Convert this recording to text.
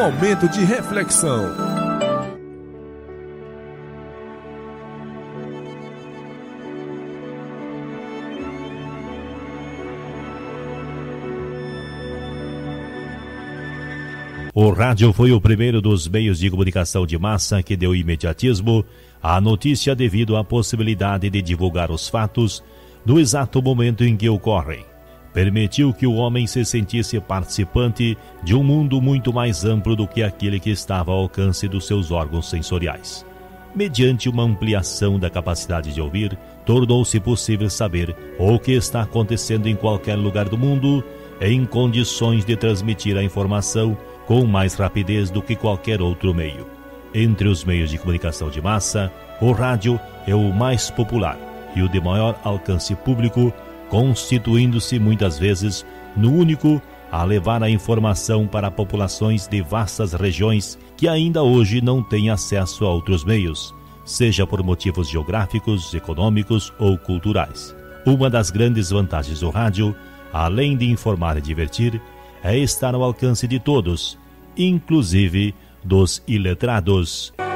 Momento de reflexão. O rádio foi o primeiro dos meios de comunicação de massa que deu imediatismo à notícia devido à possibilidade de divulgar os fatos no exato momento em que ocorrem. Permitiu que o homem se sentisse participante de um mundo muito mais amplo do que aquele que estava ao alcance dos seus órgãos sensoriais. Mediante uma ampliação da capacidade de ouvir, tornou-se possível saber o que está acontecendo em qualquer lugar do mundo, em condições de transmitir a informação com mais rapidez do que qualquer outro meio. Entre os meios de comunicação de massa, o rádio é o mais popular e o de maior alcance público, constituindo-se muitas vezes no único a levar a informação para populações de vastas regiões que ainda hoje não têm acesso a outros meios, seja por motivos geográficos, econômicos ou culturais. Uma das grandes vantagens do rádio, além de informar e divertir, é estar ao alcance de todos, inclusive dos iletrados.